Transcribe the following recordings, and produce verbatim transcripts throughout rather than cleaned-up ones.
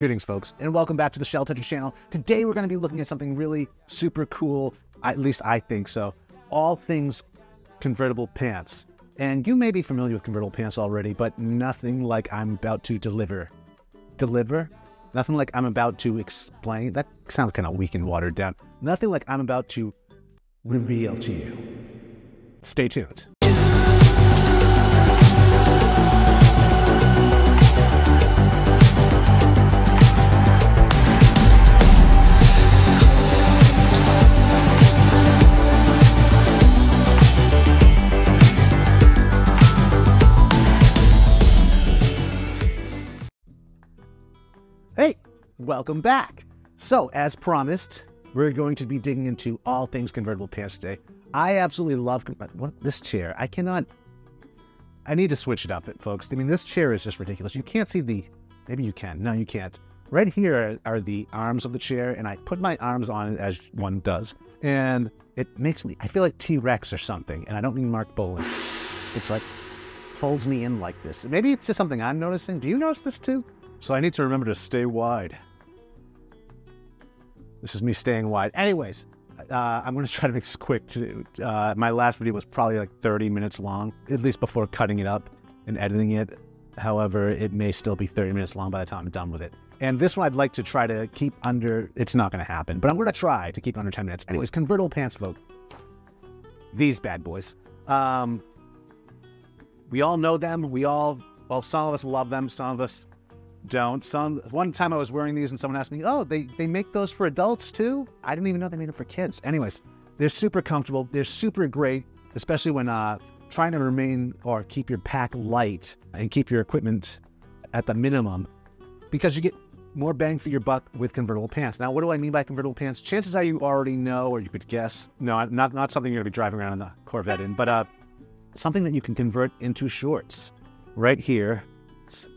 Greetings, folks, and welcome back to the Shell Touching channel. Today we're going to be looking at something really super cool, at least I think so, all things convertible pants. And you may be familiar with convertible pants already, but nothing like I'm about to deliver. Deliver? Nothing like I'm about to explain. That sounds kind of weak and watered down. Nothing like I'm about to reveal to you. Stay tuned. Welcome back. So as promised, we're going to be digging into all things convertible pants today. I absolutely love what, this chair. I cannot, I need to switch it up, folks. I mean, this chair is just ridiculous. You can't see the, maybe you can, no, you can't. Right here are the arms of the chair, and I put my arms on it as one does. And it makes me, I feel like T-Rex or something. And I don't mean Mark Bolan. It's like, folds me in like this. Maybe it's just something I'm noticing. Do you notice this too? So I need to remember to stay wide. This is me staying wide. Anyways, uh, I'm going to try to make this quick too. Uh, my last video was probably like thirty minutes long, at least before cutting it up and editing it. However, it may still be thirty minutes long by the time I'm done with it. And this one I'd like to try to keep under, it's not going to happen, but I'm going to try to keep it under ten minutes. Anyways, convertible pants, folks. These bad boys. Um, we all know them. We all, well, some of us love them. Some of us don't. Some one time I was wearing these and someone asked me, oh, they, they make those for adults too? I didn't even know they made them for kids. Anyways, they're super comfortable. They're super great, especially when uh, trying to remain or keep your pack light and keep your equipment at the minimum, because you get more bang for your buck with convertible pants. Now, what do I mean by convertible pants? Chances are you already know, or you could guess. No, not, not something you're going to be driving around in the Corvette in, but uh, something that you can convert into shorts. Right here,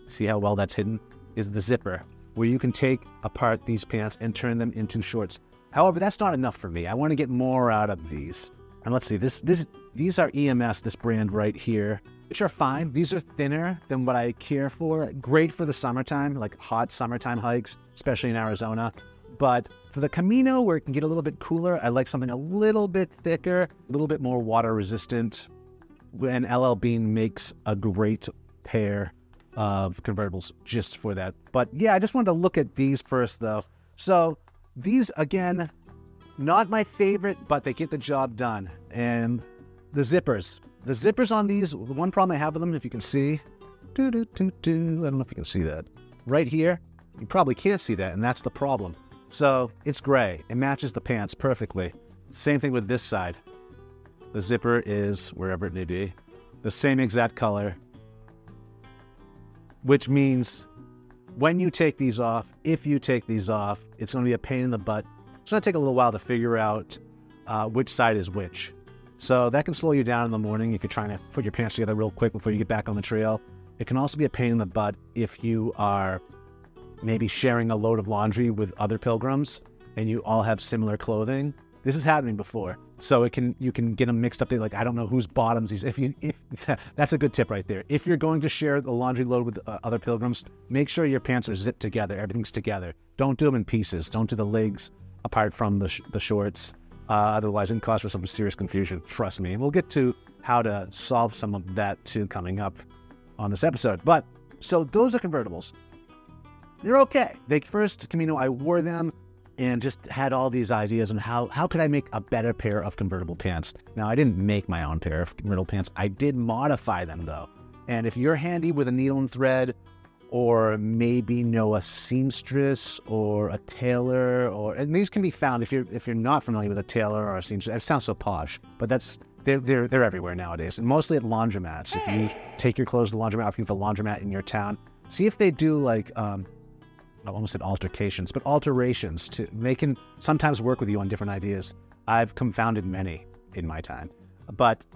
see how well that's hidden? Is the zipper, where you can take apart these pants and turn them into shorts. However, that's not enough for me. I want to get more out of these. And let's see, this, this, these are E M S, this brand right here, which are fine. These are thinner than what I care for. Great for the summertime, like hot summertime hikes, especially in Arizona. But for the Camino, where it can get a little bit cooler, I like something a little bit thicker, a little bit more water resistant. And L L Bean makes a great pair of convertibles just for that. But yeah, I just wanted to look at these first though. So these, again, not my favorite, but they get the job done. And the zippers, the zippers on these, the one problem I have with them, if you can see, doo, doo, doo, doo, I don't know if you can see that right here, you probably can't see that, and that's the problem. So it's gray, it matches the pants perfectly. Same thing with this side, the zipper is wherever it may be, the same exact color, which means when you take these off, if you take these off, it's going to be a pain in the butt. It's going to take a little while to figure out uh, which side is which. So that can slow you down in the morning if you're trying to put your pants together real quick before you get back on the trail. It can also be a pain in the butt if you are maybe sharing a load of laundry with other pilgrims and you all have similar clothing. This has happened before. So it can, you can get them mixed up. They like, I don't know whose bottoms these, if you, if that's a good tip right there. If you're going to share the laundry load with uh, other pilgrims, make sure your pants are zipped together. Everything's together. Don't do them in pieces. Don't do the legs apart from the, sh the shorts. Uh, otherwise it can cause for some serious confusion. Trust me. And we'll get to how to solve some of that too coming up on this episode. But so those are convertibles. They're okay. They first Camino, I wore them and just had all these ideas on how, how could I make a better pair of convertible pants. Now, I didn't make my own pair of convertible pants. I did modify them, though. And if you're handy with a needle and thread, or maybe know a seamstress or a tailor, or, and these can be found if you're, if you're not familiar with a tailor or a seamstress. It sounds so posh, but that's, they're, they're, they're everywhere nowadays, and mostly at laundromats. If you take your clothes to the laundromat, if you have a laundromat in your town, see if they do, like, um, I almost said altercations, but alterations to, they can sometimes work with you on different ideas. I've confounded many in my time, but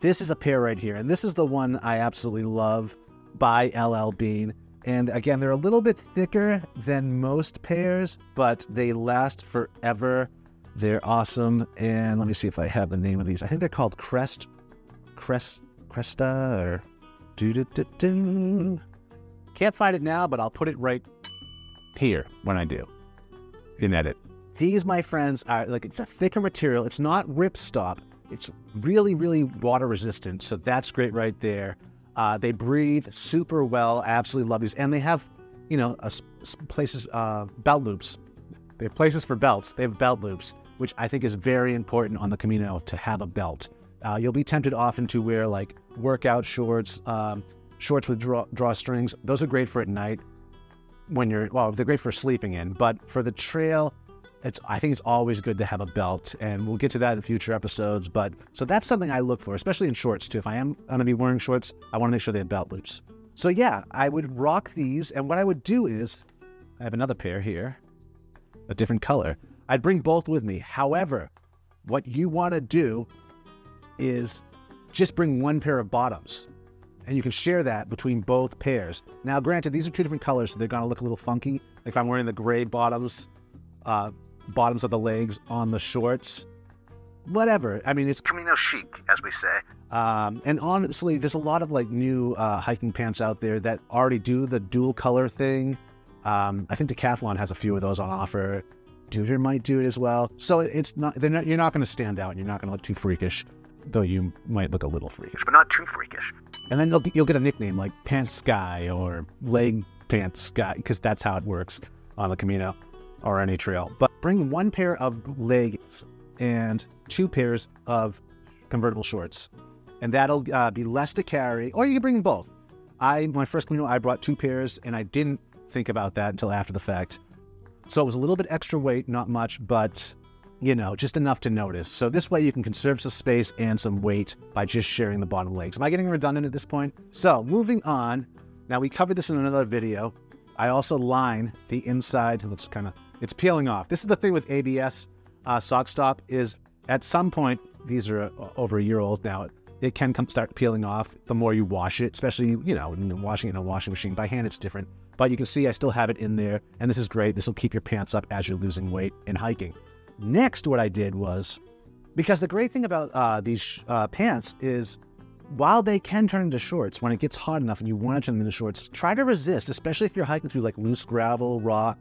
this is a pair right here. And this is the one I absolutely love by L L Bean. And again, they're a little bit thicker than most pairs, but they last forever. They're awesome. And let me see if I have the name of these. I think they're called Crest, Crest, Cresta or do do do do. Can't find it now, but I'll put it right here when I do in edit. These, my friends, are like, it's a thicker material. It's not ripstop. It's really, really water resistant. So that's great right there. Uh, they breathe super well. Absolutely love these. And they have, you know, uh, places, uh, belt loops. They have places for belts. They have belt loops, which I think is very important on the Camino to have a belt. Uh, you'll be tempted often to wear like workout shorts, um, shorts with draw, drawstrings. Those are great for at night when you're, well, they're great for sleeping in, but for the trail, It's, I think it's always good to have a belt, and we'll get to that in future episodes. But so that's something I look for, especially in shorts too. If I am going to be wearing shorts, I want to make sure they have belt loops. So yeah, I would rock these. And what I would do is, I have another pair here, a different color. I'd bring both with me. However, what you want to do is just bring one pair of bottoms, and you can share that between both pairs. Now, granted, these are two different colors, so they're going to look a little funky. If I'm wearing the gray bottoms, uh, bottoms of the legs on the shorts, whatever. I mean, it's Camino chic, as we say. Um, and honestly, there's a lot of like new uh, hiking pants out there that already do the dual color thing. Um, I think Decathlon has a few of those on offer. Deuter might do it as well. So it's not, they're not, you're not going to stand out, and you're not going to look too freakish, though you might look a little freakish, but not too freakish. And then you'll, you'll get a nickname like Pants Guy or Leg Pants Guy, because that's how it works on the Camino or any trail. But bring one pair of leggings and two pairs of convertible shorts, and that'll uh, be less to carry, or you can bring both. I, my first Camino, I brought two pairs, and I didn't think about that until after the fact. So it was a little bit extra weight, not much, but you know, just enough to notice. So this way you can conserve some space and some weight by just sharing the bottom legs. Am I getting redundant at this point? So moving on, now we covered this in another video. I also line the inside, it looks kind of, it's peeling off. This is the thing with A B S uh, Sock Stop is at some point, these are over a year old now, it can come start peeling off the more you wash it, especially, you know, washing it in a washing machine. By hand, it's different. But you can see I still have it in there, and this is great. This will keep your pants up as you're losing weight in hiking. Next, what I did was, because the great thing about uh, these uh, pants is while they can turn into shorts, when it gets hot enough and you want to turn them into shorts, try to resist, especially if you're hiking through like loose gravel, rock,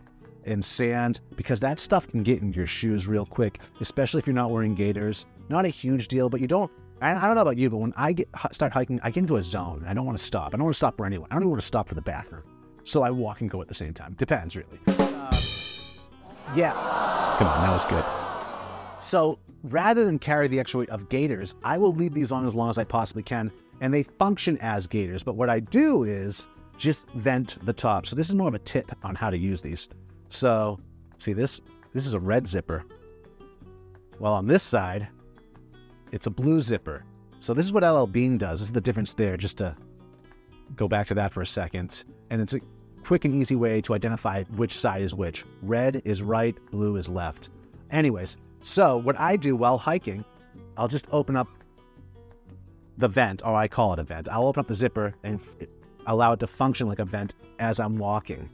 and sand, because that stuff can get in your shoes real quick, especially if you're not wearing gaiters. Not a huge deal, but you don't, I don't know about you, but when I get, start hiking, I get into a zone. I don't want to stop. I don't want to stop for anyone. I don't even want to stop for the bathroom. So I walk and go at the same time. Depends, really. Uh, yeah. Come on, that was good. So rather than carry the extra weight of gaiters, I will leave these on as long as I possibly can, and they function as gaiters. But what I do is just vent the top. So this is more of a tip on how to use these. So see this, this is a red zipper. Well, on this side, it's a blue zipper. So this is what L L Bean does. This is the difference there, just to go back to that for a second. And it's a quick and easy way to identify which side is which. Red is right, blue is left. Anyways, so what I do while hiking, I'll just open up the vent, or I call it a vent. I'll open up the zipper and allow it to function like a vent as I'm walking.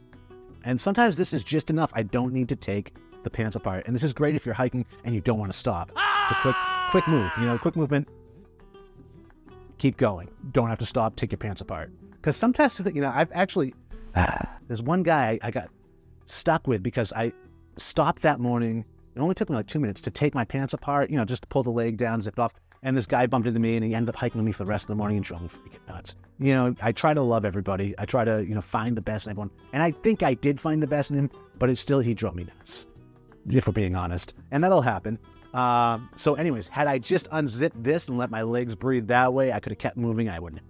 And sometimes this is just enough. I don't need to take the pants apart. And this is great if you're hiking and you don't want to stop. It's a quick, quick move, you know, quick movement. Keep going. Don't have to stop. Take your pants apart. Because sometimes, you know, I've actually, there's one guy I got stuck with because I stopped that morning. It only took me like two minutes to take my pants apart, you know, just to pull the leg down, zip it off. And this guy bumped into me, and he ended up hiking with me for the rest of the morning and drove me freaking nuts. You know, I try to love everybody. I try to, you know, find the best in everyone. And I think I did find the best in him, but it's still, he drove me nuts, if we're being honest. And that'll happen. Uh, so anyways, had I just unzipped this and let my legs breathe that way, I could have kept moving. I wouldn't.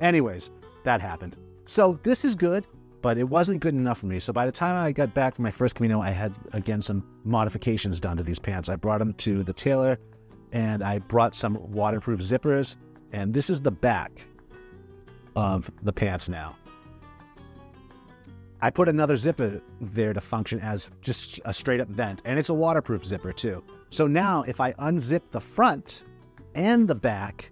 Anyways, that happened. So this is good, but it wasn't good enough for me. So by the time I got back from my first Camino, I had, again, some modifications done to these pants. I brought them to the tailor, and I brought some waterproof zippers, and this is the back of the pants now. I put another zipper there to function as just a straight up vent, and it's a waterproof zipper too. So now if I unzip the front and the back,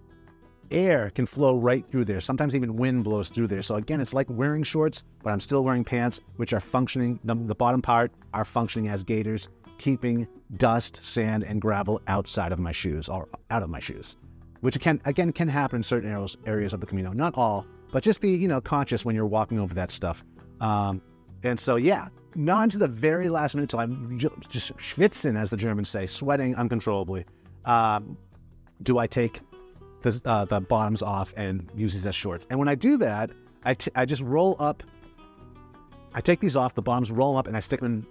air can flow right through there. Sometimes even wind blows through there. So again, it's like wearing shorts, but I'm still wearing pants, which are functioning, the, the bottom part are functioning as gaiters, keeping dust, sand, and gravel outside of my shoes, or out of my shoes, which can, again, can happen in certain areas of the Camino. Not all, but just be, you know, conscious when you're walking over that stuff. Um, And so, yeah, not until the very last minute, till I'm just schwitzen, as the Germans say, sweating uncontrollably, um, do I take the, uh, the bottoms off and use these as shorts. And when I do that, I, t I just roll up, I take these off, the bottoms roll up, and I stick them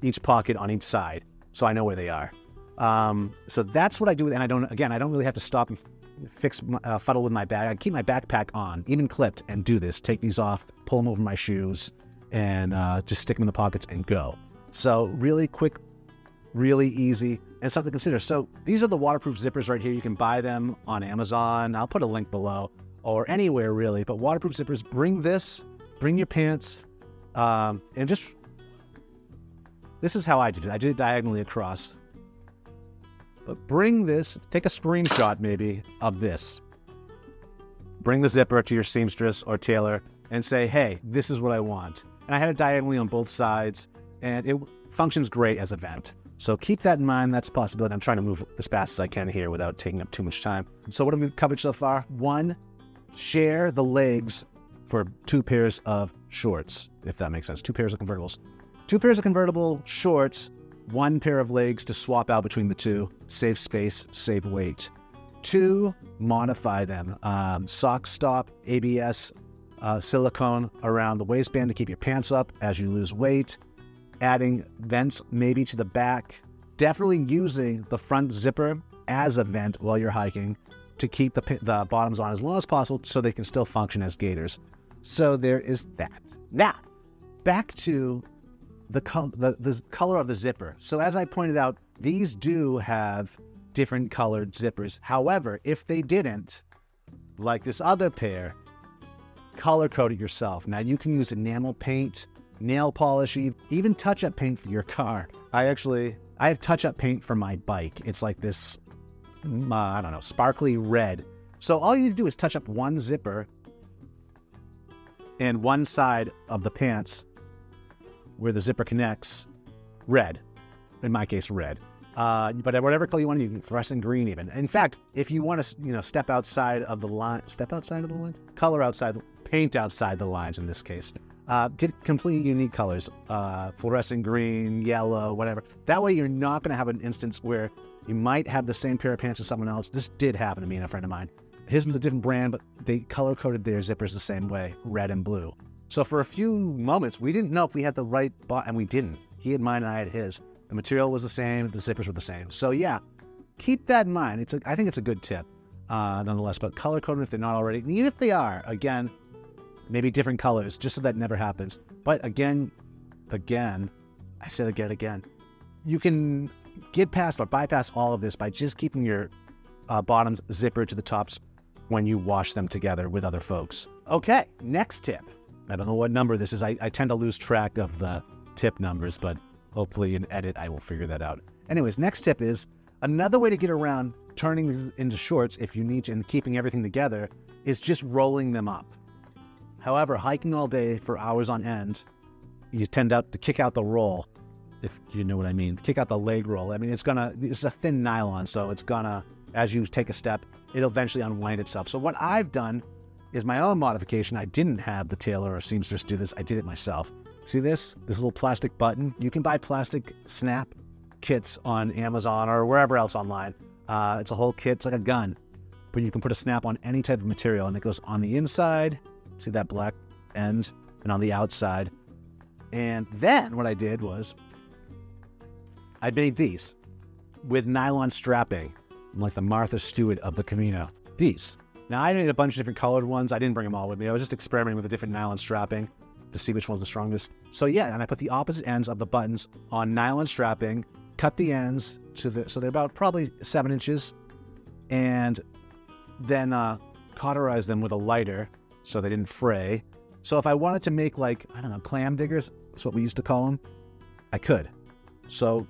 in each pocket on each side, so I know where they are. Um, so that's what I do, and I don't, again, I don't really have to stop and fix, my, uh, fuddle with my bag. I keep my backpack on, even clipped, and do this. Take these off, pull them over my shoes, and uh, just stick them in the pockets and go. So really quick, really easy, and something to consider. So these are the waterproof zippers right here. You can buy them on Amazon. I'll put a link below, or anywhere really, but waterproof zippers. Bring this, bring your pants, um, and just, this is how I did it. I did it diagonally across. But bring this, take a screenshot maybe of this. Bring the zipper to your seamstress or tailor and say, hey, this is what I want. And I had it diagonally on both sides, and it functions great as a vent. So keep that in mind. That's a possibility. I'm trying to move as fast as I can here without taking up too much time. So what have we covered so far? One, share the legs for two pairs of shorts, if that makes sense. Two pairs of convertibles. Two pairs of convertible shorts, one pair of legs to swap out between the two, save space, save weight. Two, modify them. Um, sock stop, A B S, uh, silicone around the waistband to keep your pants up as you lose weight. Adding vents maybe to the back. Definitely using the front zipper as a vent while you're hiking to keep the, the bottoms on as long as possible so they can still function as gaiters. So there is that. Now, back to The, col the, the color of the zipper. So as I pointed out, these do have different colored zippers. However, if they didn't, like this other pair, color code it yourself. Now you can use enamel paint, nail polish, even touch-up paint for your car. I actually, I have touch-up paint for my bike. It's like this, uh, I don't know, sparkly red. So all you need to do is touch up one zipper and one side of the pants where the zipper connects, red. In my case, red. Uh, but whatever color you want, you can fluorescent green even. In fact, if you want to, you know, step outside of the line, step outside of the lines? Color outside, paint outside the lines in this case. Uh, get completely unique colors, uh, fluorescent green, yellow, whatever. That way you're not going to have an instance where you might have the same pair of pants as someone else. This did happen to me and a friend of mine. His was a different brand, but they color-coded their zippers the same way, red and blue. So for a few moments, we didn't know if we had the right bot, and we didn't. He had mine and I had his. The material was the same, the zippers were the same. So yeah, keep that in mind. It's a, I think it's a good tip, uh, nonetheless, but color coding if they're not already, and even if they are, again, maybe different colors, just so that never happens. But again, again, I said again, again, you can get past or bypass all of this by just keeping your uh, bottoms zipper to the tops when you wash them together with other folks. Okay, next tip. I don't know what number this is. I, I tend to lose track of the tip numbers, but hopefully in edit, I will figure that out. Anyways, next tip is another way to get around turning these into shorts if you need to and keeping everything together is just rolling them up. However, hiking all day for hours on end, you tend out to kick out the roll, if you know what I mean. Kick out the leg roll. I mean, it's gonna, it's a thin nylon, so it's gonna, as you take a step, it'll eventually unwind itself. So what I've done is my own modification. I didn't have the tailor or seamstress do this. I did it myself. See this? This little plastic button. You can buy plastic snap kits on Amazon or wherever else online. Uh, it's a whole kit. It's like a gun. But you can put a snap on any type of material, and it goes on the inside. See that black end? And on the outside. And then what I did was I made these with nylon strapping. I'm like the Martha Stewart of the Camino. These. Now, I made a bunch of different colored ones. I didn't bring them all with me. I was just experimenting with the different nylon strapping to see which one's the strongest. So yeah, and I put the opposite ends of the buttons on nylon strapping, cut the ends to the, so they're about probably seven inches, and then uh, cauterize them with a lighter so they didn't fray. So if I wanted to make like, I don't know, clam diggers, that's what we used to call them, I could. So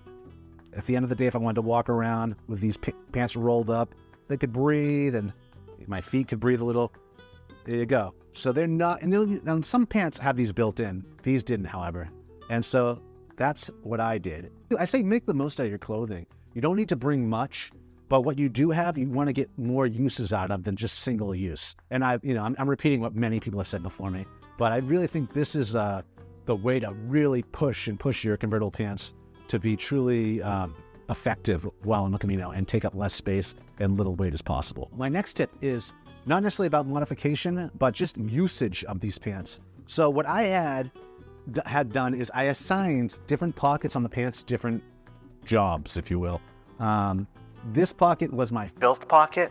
at the end of the day, if I wanted to walk around with these pants rolled up, they could breathe and my feet could breathe a little. There you go. So they're not, and, and some pants have these built in. These didn't, however. And so that's what I did. I say make the most out of your clothing. You don't need to bring much, but what you do have, you want to get more uses out of than just single use. And I, you know, I'm, I'm repeating what many people have said before me, but I really think this is a, the way to really push and push your convertible pants to be truly um, effective while in the Camino and take up less space and little weight as possible. My next tip is not necessarily about modification, but just usage of these pants. So what I had had done is I assigned different pockets on the pants, different jobs, if you will. Um, this pocket was my filth pocket.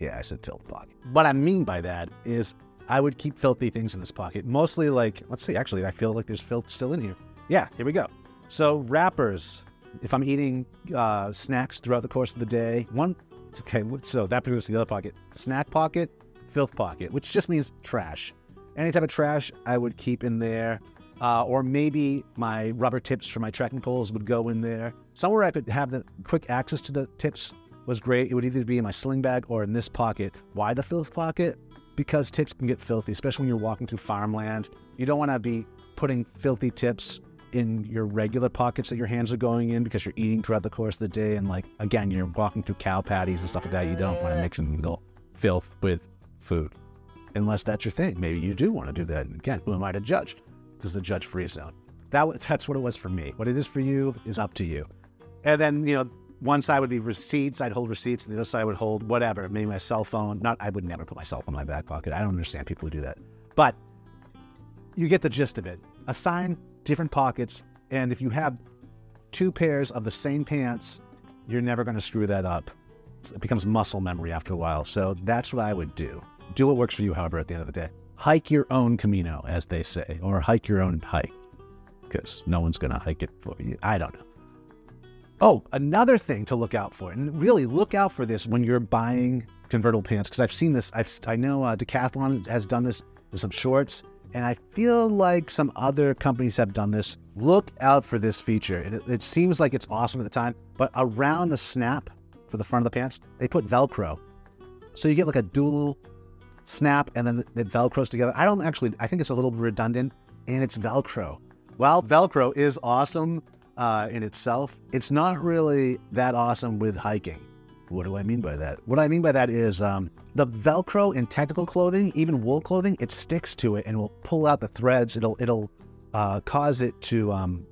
Yeah, I said filth pocket. What I mean by that is I would keep filthy things in this pocket, mostly like, let's see, actually, I feel like there's filth still in here. Yeah, here we go. So wrappers, if I'm eating uh, snacks throughout the course of the day, one, okay, so that brings us to the other pocket. Snack pocket, filth pocket, which just means trash. Any type of trash I would keep in there, uh, or maybe my rubber tips for my trekking poles would go in there. Somewhere I could have the quick access to the tips was great. It would either be in my sling bag or in this pocket. Why the filth pocket? Because tips can get filthy, especially when you're walking through farmland. You don't want to be putting filthy tips in your regular pockets that your hands are going in because you're eating throughout the course of the day. And like, again, you're walking through cow patties and stuff like that. You don't want to mix and go filth with food. Unless that's your thing. Maybe you do want to do that. And again, who am I to judge? This is a judge-free zone. That, that's what it was for me. What it is for you is up to you. And then, you know, one side would be receipts. I'd hold receipts. And the other side would hold whatever. Maybe my cell phone. Not, I would never put my cell phone in my back pocket. I don't understand people who do that. But you get the gist of it. Assign different pockets. And if you have two pairs of the same pants, you're never going to screw that up. It becomes muscle memory after a while. So that's what I would do. Do what works for you, however, at the end of the day. Hike your own Camino, as they say, or hike your own hike, because no one's going to hike it for you. I don't know. Oh, another thing to look out for, and really look out for this when you're buying convertible pants, because I've seen this. I've, I know uh, Decathlon has done this with some shorts, and I feel like some other companies have done this. Look out for this feature. It, it seems like it's awesome at the time, but around the snap for the front of the pants, they put Velcro. So you get like a dual snap and then it Velcros together. I don't actually, I think it's a little redundant, and it's Velcro. Well, Velcro is awesome uh, in itself. It's not really that awesome with hiking. What do I mean by that? What I mean by that is um, the Velcro in technical clothing, even wool clothing, it sticks to it and will pull out the threads. It'll, it'll uh, cause it to, um,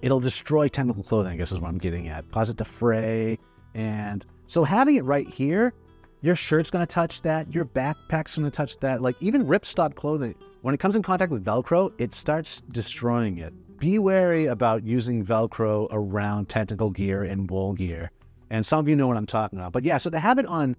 it'll destroy technical clothing, I guess is what I'm getting at. Cause it to fray. And so having it right here, your shirt's going to touch that. Your backpack's going to touch that. Like even ripstop clothing, when it comes in contact with Velcro, it starts destroying it. Be wary about using Velcro around technical gear and wool gear. And some of you know what I'm talking about. But yeah, so to have it on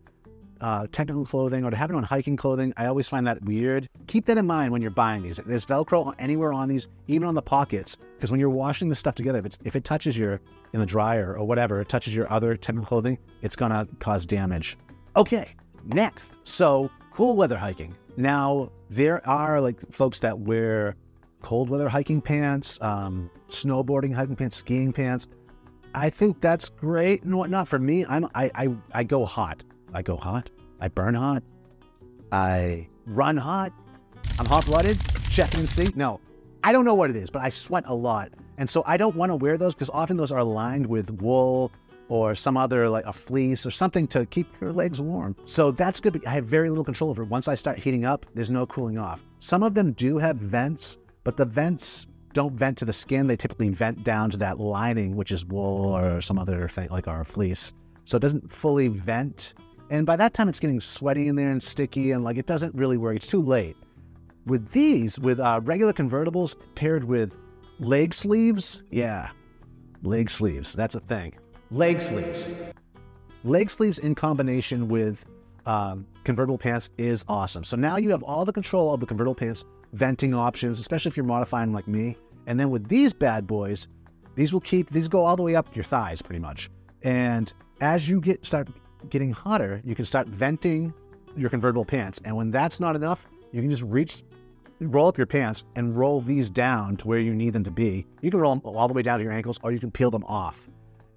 uh, technical clothing or to have it on hiking clothing, I always find that weird. Keep that in mind when you're buying these. There's Velcro anywhere on these, even on the pockets, because when you're washing this stuff together, if, it's, if it touches your, in the dryer or whatever, it touches your other technical clothing, it's going to cause damage. Okay, next. So cool weather hiking. Now there are like folks that wear cold weather hiking pants, um, snowboarding hiking pants, skiing pants. I think that's great and whatnot. For me, I'm I I, I go hot. I go hot. I burn hot. I run hot. I'm hot blooded. Check and see. No, I don't know what it is, but I sweat a lot, and so I don't want to wear those because often those are lined with wool or some other, like a fleece or something to keep your legs warm. So that's good, but I have very little control over it. Once I start heating up, there's no cooling off. Some of them do have vents, but the vents don't vent to the skin. They typically vent down to that lining, which is wool or some other thing, like our fleece. So it doesn't fully vent. And by that time, it's getting sweaty in there and sticky, and like it doesn't really work. It's too late. With these, with uh, regular convertibles paired with leg sleeves, yeah, leg sleeves, that's a thing. Leg sleeves. Leg sleeves in combination with um, convertible pants is awesome. So now you have all the control of the convertible pants, venting options, especially if you're modifying like me. And then with these bad boys, these will keep, these go all the way up your thighs pretty much. And as you get start getting hotter, you can start venting your convertible pants. And when that's not enough, you can just reach, roll up your pants and roll these down to where you need them to be. You can roll them all the way down to your ankles, or you can peel them off.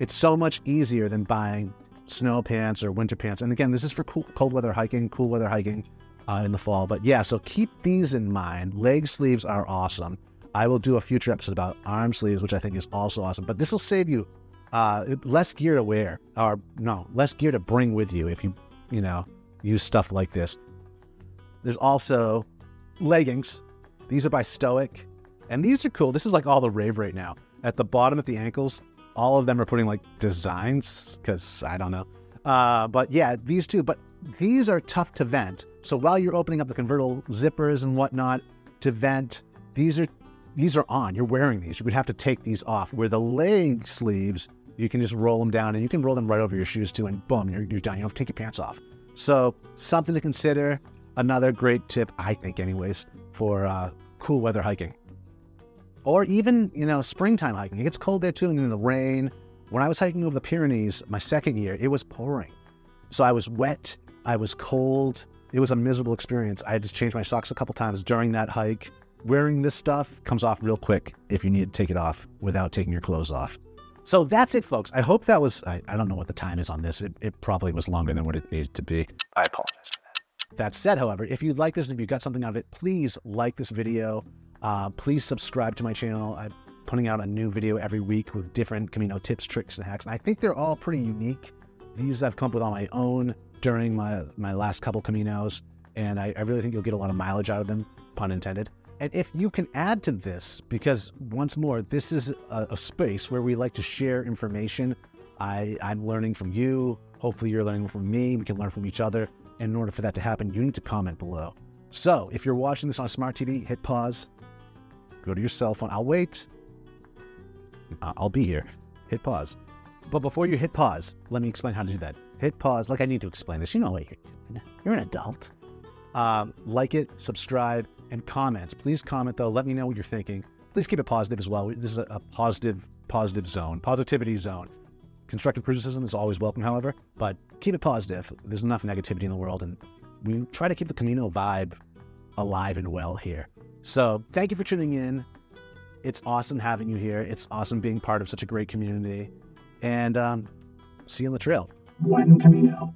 It's so much easier than buying snow pants or winter pants. And again, this is for cool, cold weather hiking, cool weather hiking uh, in the fall. But yeah, so keep these in mind. Leg sleeves are awesome. I will do a future episode about arm sleeves, which I think is also awesome. But this will save you uh, less gear to wear, or no, less gear to bring with you if you, you know, use stuff like this. There's also leggings. These are by Stoic. And these are cool. This is like all the rave right now. At the bottom, at the ankles, all of them are putting like designs, because I don't know. Uh, but yeah, these two. But these are tough to vent. So while you're opening up the convertible zippers and whatnot to vent, these are these are on. You're wearing these. You would have to take these off. Where the leg sleeves, you can just roll them down, and you can roll them right over your shoes too, and boom, you're, you're done. You don't have to take your pants off. So something to consider. Another great tip, I think anyways, for uh, cool weather hiking. Or even, you know, springtime hiking. It gets cold there too, and in the rain. When I was hiking over the Pyrenees my second year, it was pouring. So I was wet, I was cold. It was a miserable experience. I had to change my socks a couple times during that hike. Wearing this stuff comes off real quick if you need to take it off without taking your clothes off. So that's it, folks. I hope that was, I, I don't know what the time is on this. It, it probably was longer than what it needed to be. I apologize for that. That said, however, if you like this and if you got something out of it, please like this video. Uh, please subscribe to my channel. I'm putting out a new video every week with different Camino tips, tricks, and hacks. And I think they're all pretty unique. These I've come up with on my own during my, my last couple Caminos. And I, I really think you'll get a lot of mileage out of them, pun intended. And if you can add to this, because once more, this is a, a space where we like to share information. I, I'm learning from you. Hopefully you're learning from me. We can learn from each other. And in order for that to happen, you need to comment below. So if you're watching this on Smart T V, hit pause. Go to your cell phone. I'll wait. I'll be here. Hit pause. But before you hit pause, let me explain how to do that. Hit pause. Like I need to explain this. You know what? You're an adult. Um, like it, subscribe, and comment. Please comment, though. Let me know what you're thinking. Please keep it positive as well. This is a positive, positive zone, positivity zone. Constructive criticism is always welcome, however, but keep it positive. There's enough negativity in the world, and we try to keep the Camino vibe alive and well here. So thank you for tuning in. It's awesome having you here. It's awesome being part of such a great community. And um, see you on the trail. One Camino.